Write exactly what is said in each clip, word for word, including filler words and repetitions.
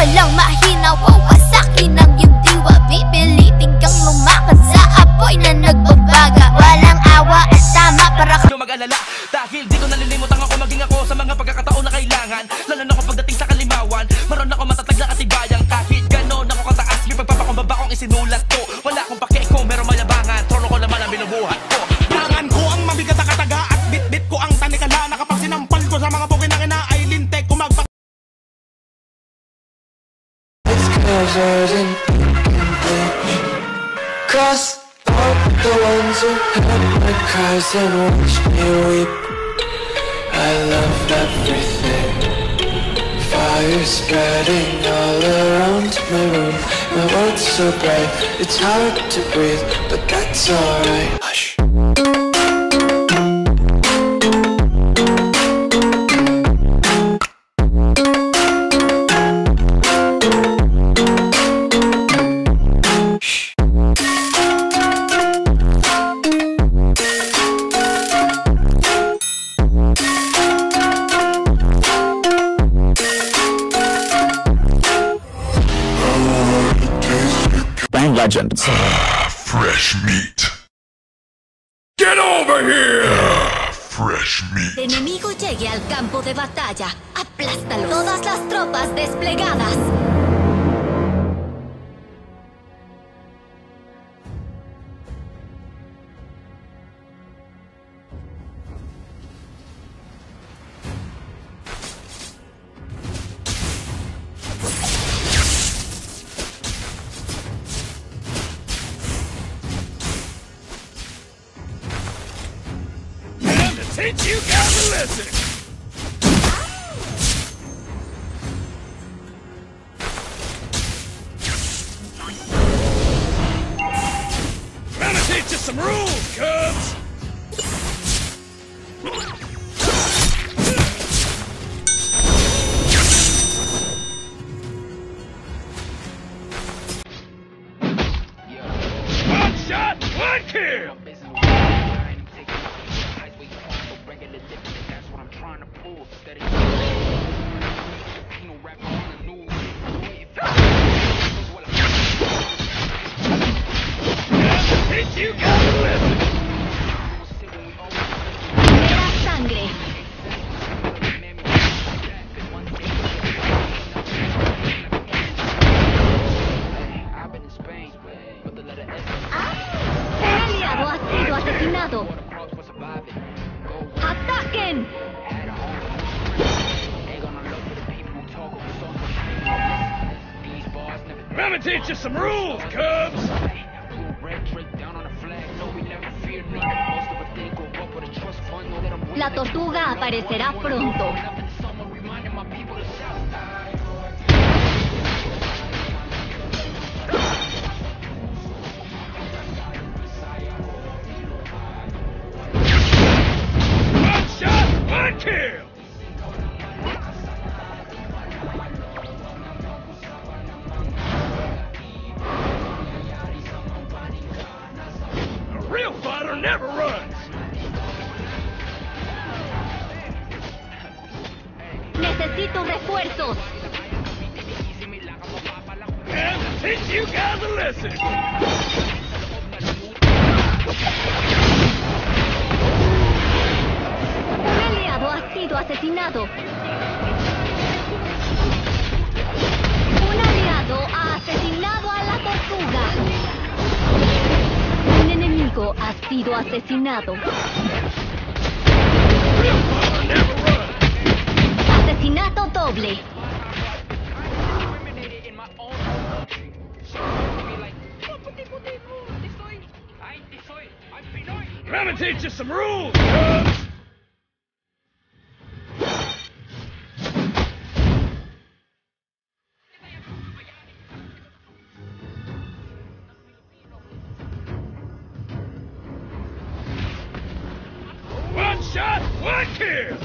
Walang mahinawa sa akin ang iyong diwa. Pipilitin kang lumakas sa apoy na nagbabaga. Walang awa at tama para ka mag-alala, dahil di ko nalilimutan ako maging ako sa mga pagkakataon na kailangan. Lalo na kung pagdating sa kalimawan, maroon ako matatag na katibayang. Kahit ganon ako kataas, may pagpapakumbaba kong isinulat ko. Wala akong pake ko, merong mayabangan. Trono ko naman ang binubuhat ko. Tangan ko ang mabigat na kataga at bitbit ko ang tanikala. Nakapag-sinampal ko sa mga bukinangina ay lintek ko magpag- Cross out the ones who heard my cries and watched me weep. I loved everything. Fire spreading all around my room. My world's so bright, it's hard to breathe, but that's alright. Hush. Legends. Fresh meat. Get over here. Fresh meat. El enemigo llegue al campo de batalla. Aplástalo. Todas las tropas desplegadas. Teach you guys a lesson! Teach you some rules, Cubs! La tortuga aparecerá pronto. One shot, one kill! Necesito refuerzos. And teach you guys a lesson. Un aliado ha sido asesinado. Un aliado ha asesinado a la tortuga. Un enemigo ha sido asesinado. Asesinato doble. I'm gonna teach you some rules. One shot, one kill.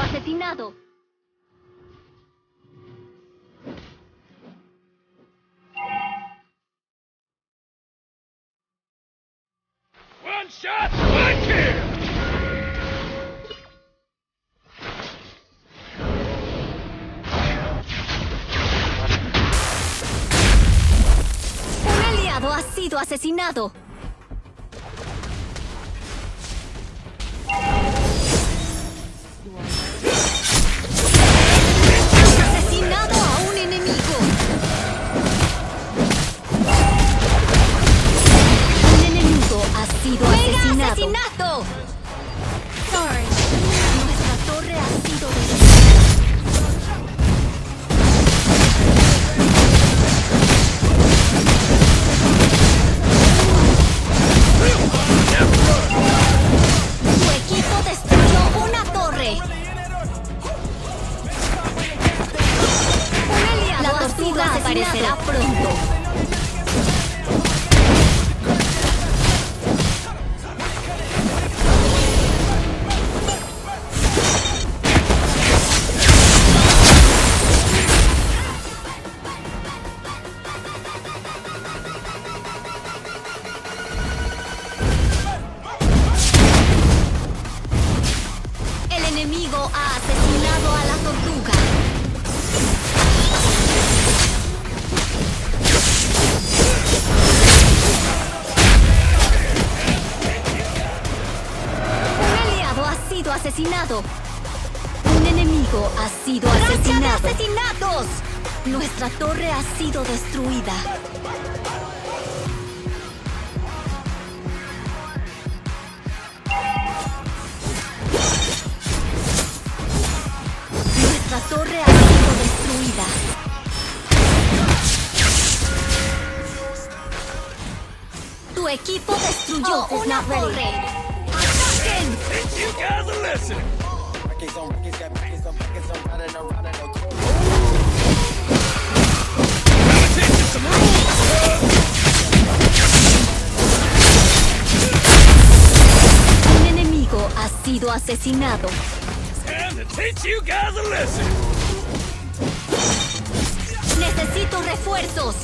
Asesinado. shot, one kill! Un aliado ha sido asesinado. ¡Asesinato! Sorry. Nuestra torre ha sido destruida. Tu equipo destruyó una torre. Un aliado ha sido asesinado. Aparecerá pronto. El enemigo ha asesinado a la tortuga. Un aliado ha sido asesinado. Un enemigo ha sido asesinado. ¡Racha de asesinatos! Nuestra torre ha sido destruida. La torre ha sido destruida. Tu equipo destruyó oh, una torre. ¡Ataquen! You guys are listening. Un enemigo ha sido asesinado. Teach you guys a lesson. Necesito refuerzos.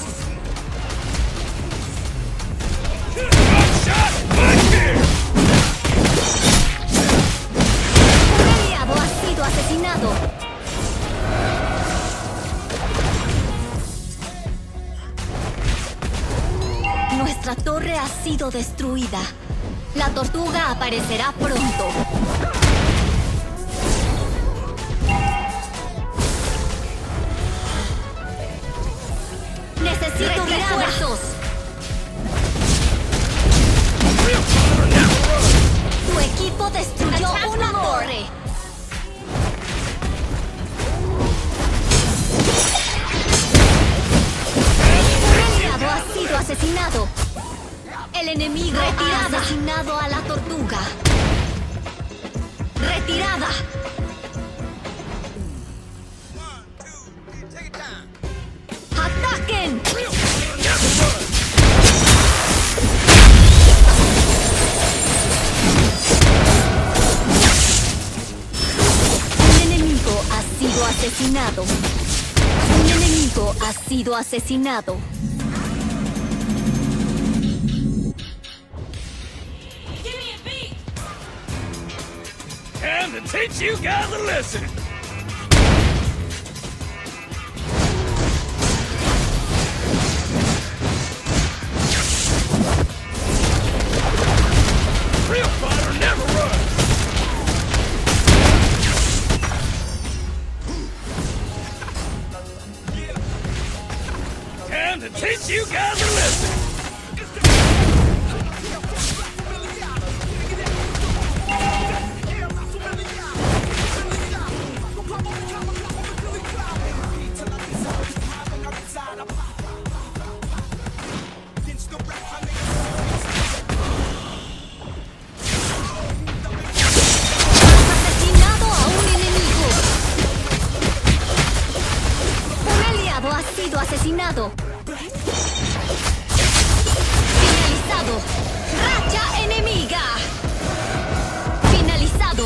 Un aliado ha sido asesinado. Nuestra torre ha sido destruida. La tortuga aparecerá pronto. Necesito refuerzos. Tu equipo destruyó una torre. Un aliado ha sido asesinado. El enemigo ha asesinado a la tortuga. Retirada. Asesinado. Un enemigo ha sido asesinado. Time to teach you guys a lesson. Real fighter never runs. To teach you guys a lesson. Asesinado a un enemigo. Un aliado ha sido asesinado. Finalizado. Racha enemiga. Finalizado.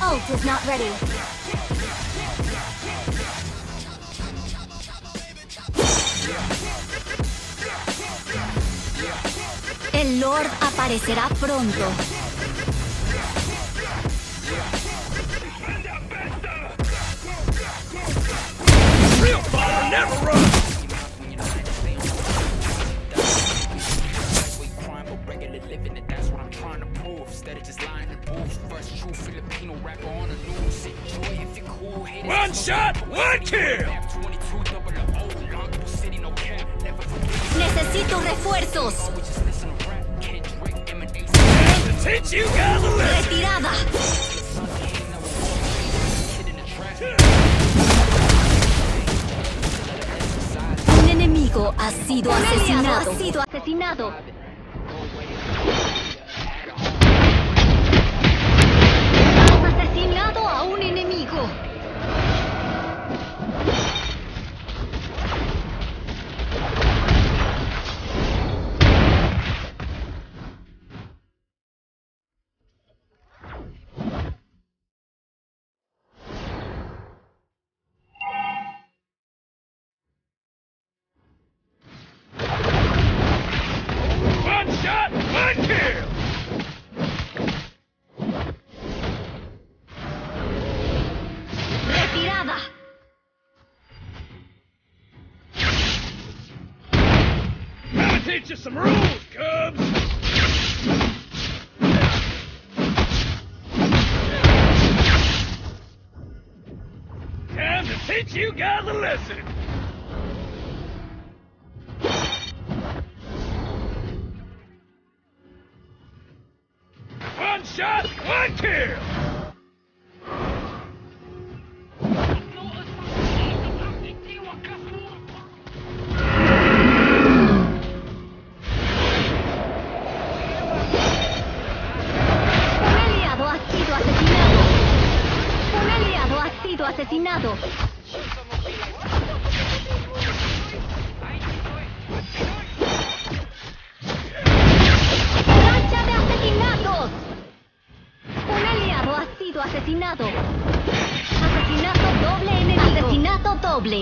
Ult is not ready. El Lord aparecerá pronto. One shot, one kill. Necesito refuerzos. Retirada. Un enemigo ha sido Un asesinado. Ha sido asesinado. Has asesinado a un enemigo. Teach you some rules, Cubs! Time to teach you guys a lesson! One shot, one kill! Asesinado. ¡Racha de asesinatos! Un aliado ha sido asesinado. Asesinato doble enemigo. Asesinato doble.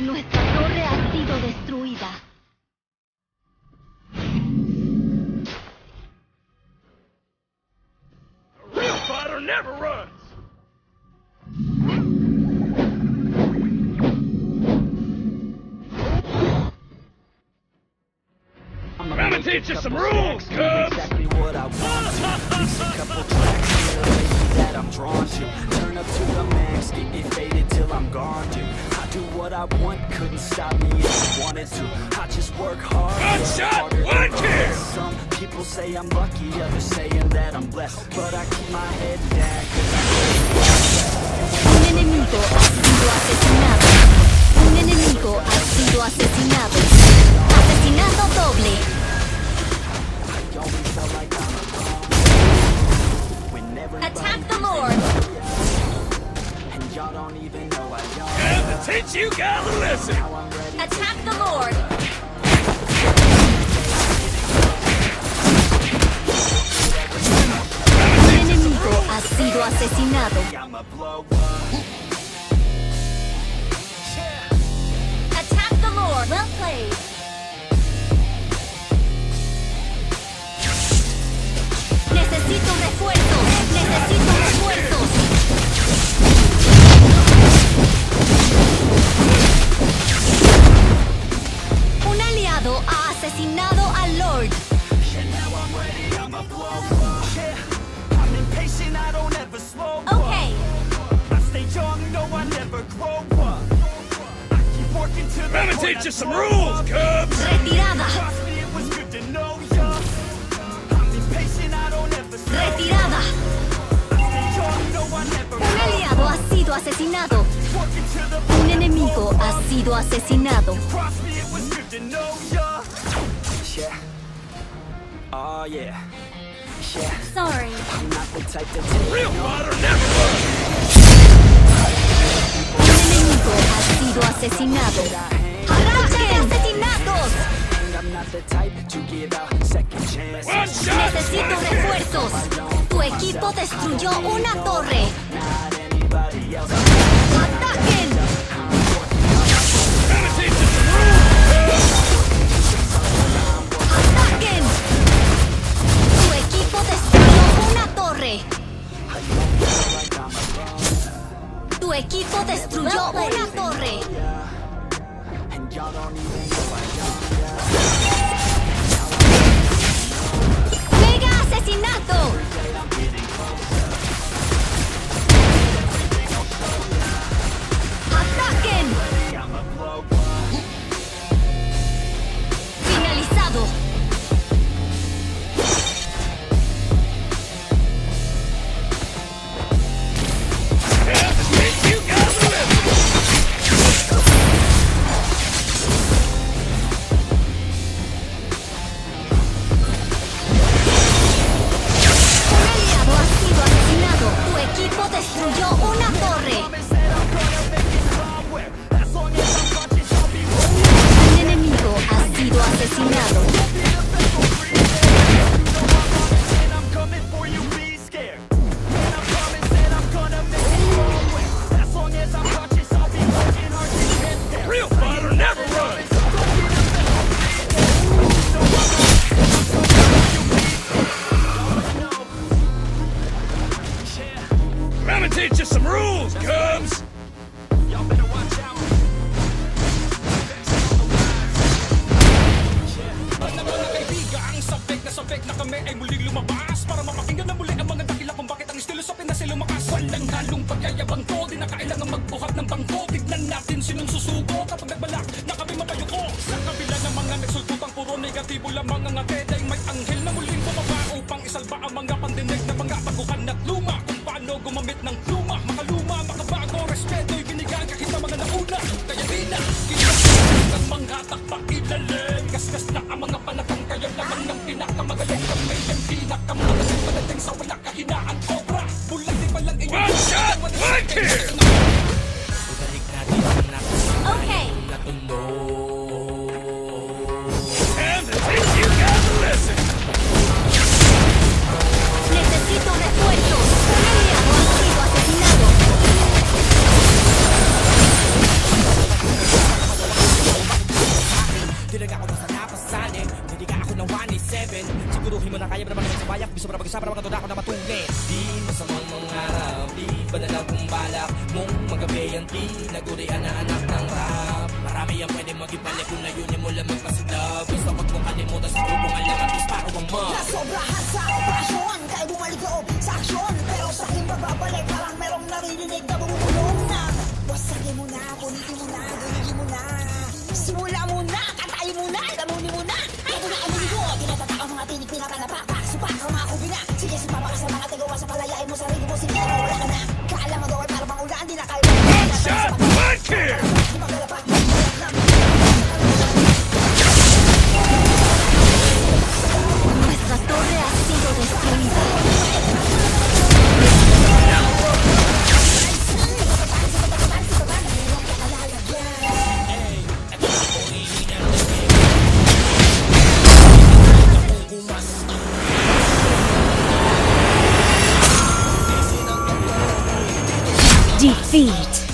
Nuestra torre ha sido destruida. A real fighter never runs. I'm gonna teach you some rules, Cubs. Exactly what I want. A couple tracks in the lane that I'm drawn to. Turn up to the max, get it faded till I'm gone, dude. Do what I want, couldn't stop me if I wanted to. I just work hard. One shot, one kill. Some people say I'm lucky, others saying that I'm blessed, but I keep my head down. Un enemigo ha sido asesinado. Un enemigo ha sido asesinado. Asesinato doble. Attack the Lord. And y'all don't even know I don't. Teach you guys a lesson! Attack the Lord! Un enemigo ha sido asesinado. Attack the Lord! Well played! Necesito refuerzos! Necesito refuerzos! Un aliado ha asesinado al Lord. Okay. Let me teach you some rules, Cubs. Retirada. Retirada. Un aliado ha sido asesinado. Un enemigo ha sido asesinado. Sorry. Un enemigo ha sido asesinado. ¡Racha de asesinatos! construyó una torre. ¡Ataquen! ¡Ataquen! Tu equipo destruyó una torre. Tu equipo destruyó una torre. ¡Mega asesinato! ¡Ataquen! Finalizado. Defeat.